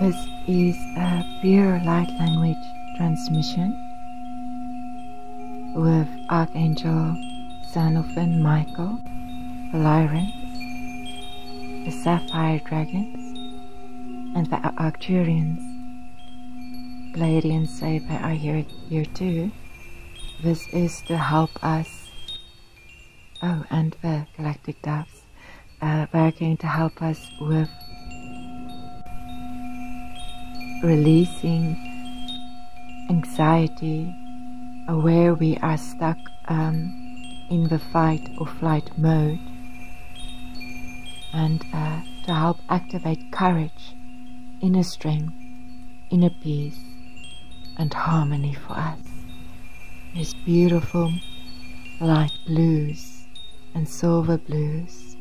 This is a pure light language transmission with Archangel Xenophon Michael, the Lyrans, the Sapphire Dragons, and the Arcturians. Pleiadians Sapphire are here too. This is to help us. Oh, and the Galactic Doves. They're going to help us with releasing anxiety where we are stuck in the fight or flight mode, and to help activate courage, inner strength, inner peace and harmony for us. These beautiful light blues and silver blues,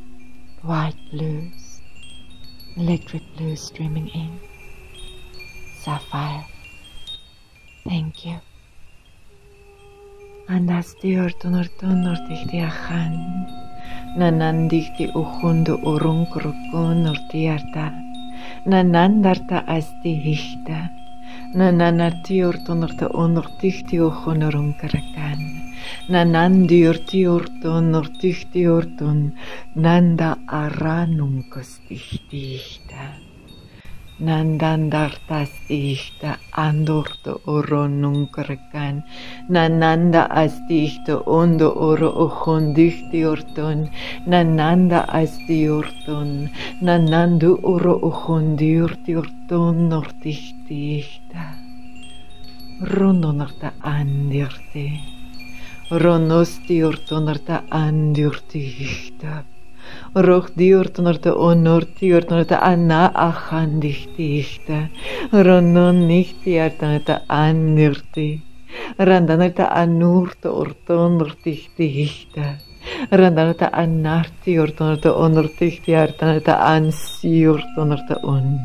white blues, electric blues streaming in, sapphire. Thank you. Andastior tonortonor tichtia han, nanandichti uhundo urunkrukon ortiarta, nanandarta asti hichta, nananatior tonorta onortichtio honorunkrakan, nanandiortior tonortichtiorton, nanda aranunkostichtichta. Nandandartas ichta andorto oro nunkrakan, nananda astichto ondo oro ojondichti orton, nananda asti orton, nanandu oro ojondiurti orton nortichti ichta. Rondo norta andirti, ronosti orton norta andirti ichta. Roch diort naar de onort diort naar de anna achandichtichte, ronon nichtiart naar de anurti, randa naar de anurte ortonortichtichte, randa naar de anarti ortonert de onortichtiart naar de ansiort naar de on,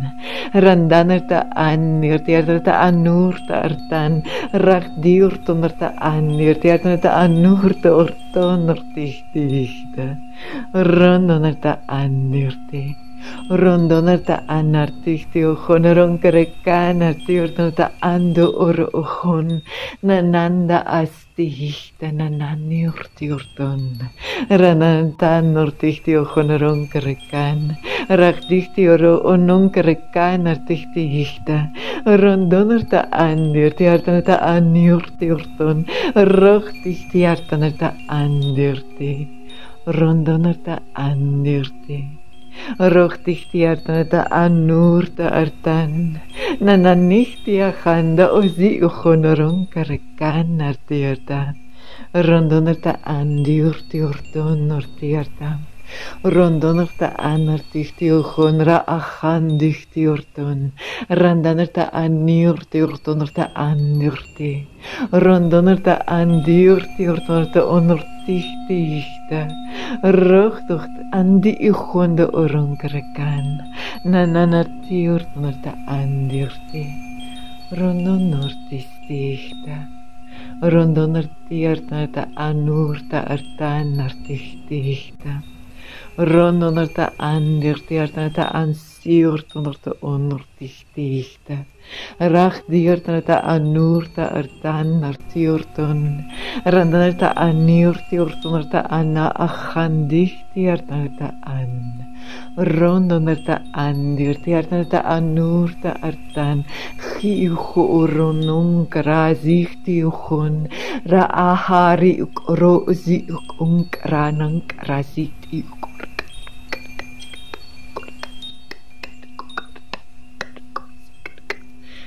randa naar de anirtiart naar de anurte artan, rach diort naar de anirtiart naar de anurte ortonortichtichte. Rondonarta anirti, rondonarta anartichti ojon ronkerekan artiortonarta ando oro ojon, nananda astichta nananiortiorton, rananta nortichti ojon ronkerekan, rachdichti oro ononkerekan artichtichta, rondonarta anirti artanarta aniortiorton, rochdichti artanarta anirti. Rondonarta andirti, rochtichti artanata anurta artan, nananichti achanda ozi uchonoron karekan artiarta, rondonarta andirti orton nortiarta, rondonarta anartichti uchonra achandichti orton, randanarta anirti ortonorta andirti, rondonarta andirti ortonorta onort. Dichte, rochtocht aan die ugonde oronkrakan, nananatiort naar de andirti, rondonortis dichte, rondonartiart naar de anurta artan artichtichte, rondonarta andirtiart naar de ansiort naar de onortichtichte. Rachdiort naar de anurta artan artiorton, randanar de anurtiorton naar de anna achandichtiart naar de an, rondonar de andirtiart naar de anurta artan, giucho ronon krazichtiuchon, raahari uk rozi uk unkranan krazichtiuk.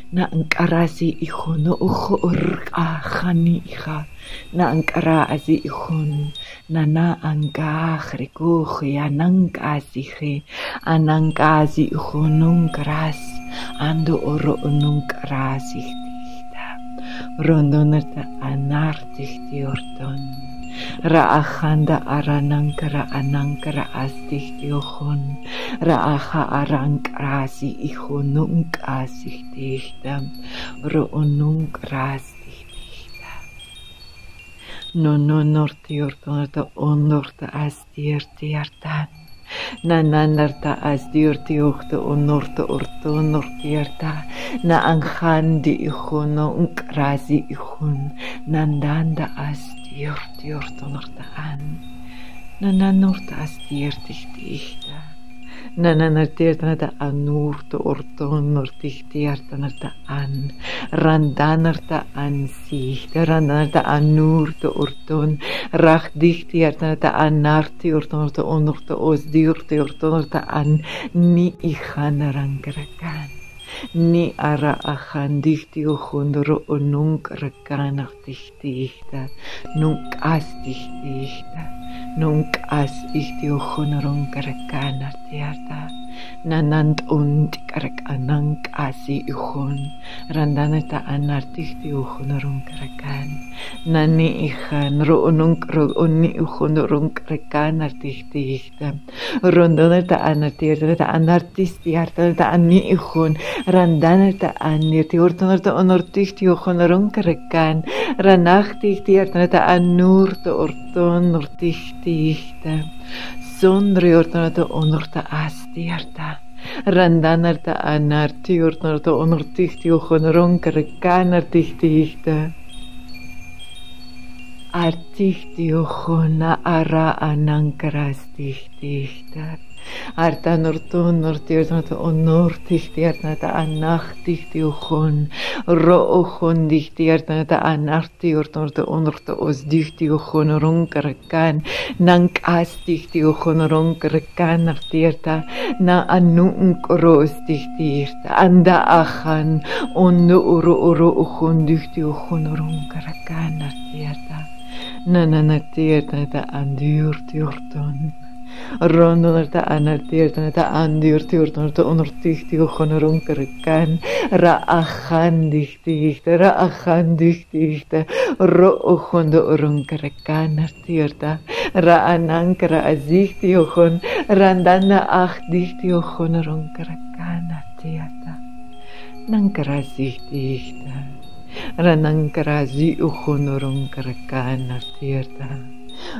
Na ankarazi ichon, no ucho urachanicha, na ankarazi ichon, na ankachrekoche, anankaziche, anankazi ichon, nunkras, ando oro nunkrazichtichta, rondonerte anartichtiorton, raachanda aranankara anankara astichtiochon, Raacha arankrasi ichonunk asichtichta, roonunk rastichtichta. Nononortiortonata onorta astiertiartan, Na nanarta asdiurti uchte onorte orto nortierta. Na anchandi ichono unkrazi ichon. Nandanda asdiurti orto norta an. Na nanorta asdiurti ichta. Na nanarteert naar de anoorte orton nortichtierta naar de an. Randanerta aanzicht. Randanerta anoorte orton. Rachtdichtierta naar de anarti orton naar de onorte osdiurte orton naar de an. Ni ichana rangrakan. Ni ara achan dichtio gondoro onunk rakanach dichtichta. Nunk as dichtichta. Nunc as ichtio honorum caracana tierta, nanant und caracananc asi ichon, randaneta anartichtio honorum caracan, nani ichan roonunc rooni ichonorum caracana tichtichta, rondaneta anartierta, anartistierta, ani ichon, randaneta anirtiortonorta onortichtio honorum caracan, ranachtierta, anurto orton orticht. Zonder jortanata onorta astierta. Randanarta anarti jortanata onortichti ochonoronker kanartichtichta. Artichti ochona ara anankrastichtichta. Arta norton nortiertnata onortichtiertnata anachtichtiochon. Ro ochon dichtiertnata anartiortnorta onorta osdichtiochon ronkerkan. Nank astichtiochon ronkerkan artierta. Na anunk rostichtierta. Anda achan. Ondo oro ochon dichtiochon ronkerkan artierta. Nananatiertnata andiurtiorton. Rondonerta anartierta andiurtiurta onortichtio honoronkerkan ra achandichtichta ro ochondo oronkerkan artierta ra anankra azichtio hon randana achdichtio honoronkerkan artierta nankra azichtichta ranankra zi ochonoronkerkan artierta.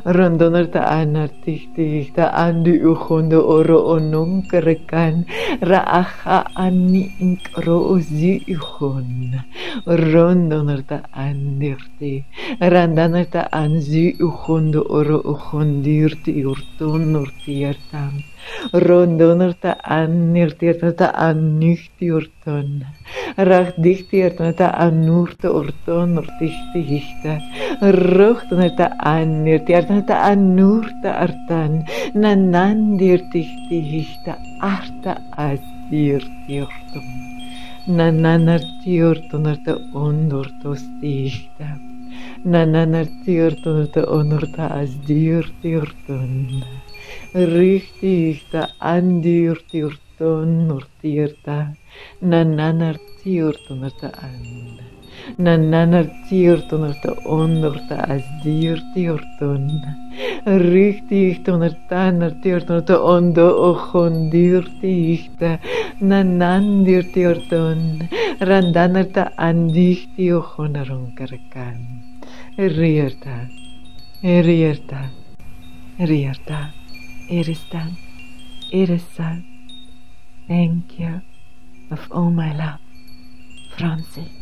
Rondonerta anartichtichta andi uchondo oro ononkerkan raacha ani inkrozi uchon. Rondonerta andirti randanerta anzi uchondo oro uchondirti urton nortiertam. Rondonerta anirtierta annuchti urton. Rachtdichtierta anurte urton nortichtichta. Rochtonerta anirtierta Arta anurta artan, nanandirtichtichta arta asdirtiortum, nananartiortonerta ondortostichta, nananartiortonerta onorta asdirtiorton, richtichta andirtiorton nortierta, nananartiortonerta an. Nananartiortonerta onorta asdiortiorton. Richtichtonerta nartiortonerta ondo ochondirtichta. Nanandirtiorton. Randanerta andichtiochonarunkarkan. Rierta. Rierta. Rierta. Erestan. Eresan. Thank you of all my love. Fransi.